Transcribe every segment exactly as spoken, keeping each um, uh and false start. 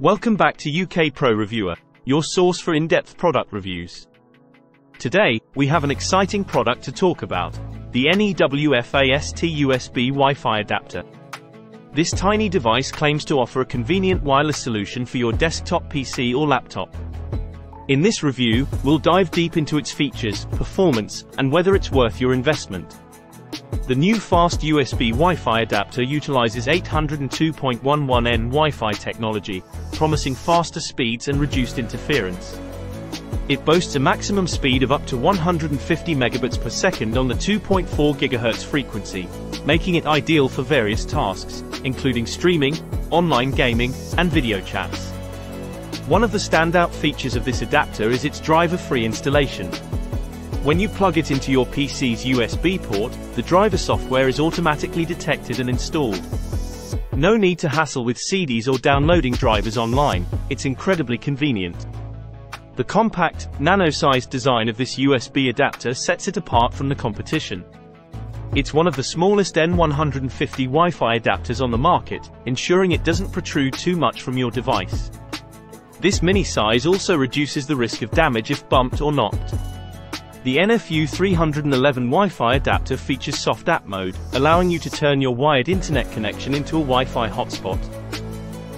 Welcome back to U K Pro Reviewer, your source for in-depth product reviews. Today, we have an exciting product to talk about, the NEWFAST U S B Wi-Fi adapter. This tiny device claims to offer a convenient wireless solution for your desktop P C or laptop. In this review, we'll dive deep into its features, performance, and whether it's worth your investment. The NEWFAST U S B Wi-Fi adapter utilizes eight oh two point one one N Wi-Fi technology, promising faster speeds and reduced interference. It boasts a maximum speed of up to one hundred fifty megabits per second on the two point four gigahertz frequency, making it ideal for various tasks, including streaming, online gaming, and video chats. One of the standout features of this adapter is its driver-free installation. When you plug it into your P C's U S B port, the driver software is automatically detected and installed. No need to hassle with C Ds or downloading drivers online, it's incredibly convenient. The compact, nano-sized design of this U S B adapter sets it apart from the competition. It's one of the smallest N one fifty Wi-Fi adapters on the market, ensuring it doesn't protrude too much from your device. This mini size also reduces the risk of damage if bumped or knocked. The N F U three eleven Wi-Fi adapter features soft app mode, allowing you to turn your wired internet connection into a Wi-Fi hotspot.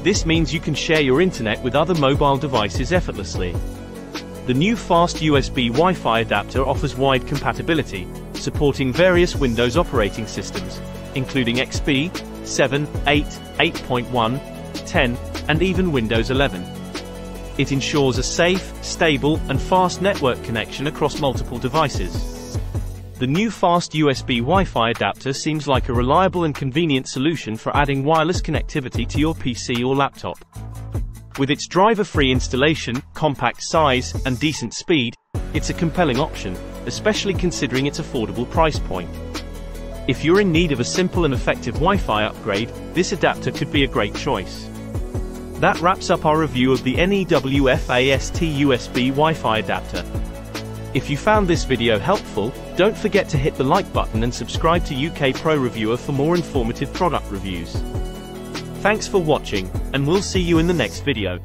This means you can share your internet with other mobile devices effortlessly. The NEWFAST U S B Wi-Fi adapter offers wide compatibility, supporting various Windows operating systems, including X P, seven, eight, eight point one, ten, and even Windows eleven. It ensures a safe, stable, and fast network connection across multiple devices. The NEWFAST U S B Wi-Fi adapter seems like a reliable and convenient solution for adding wireless connectivity to your P C or laptop. With its driver-free installation, compact size, and decent speed, it's a compelling option, especially considering its affordable price point. If you're in need of a simple and effective Wi-Fi upgrade, this adapter could be a great choice. That wraps up our review of the NEWFAST U S B Wi-Fi adapter. If you found this video helpful, don't forget to hit the like button and subscribe to U K Pro Reviewer for more informative product reviews. Thanks for watching, and we'll see you in the next video.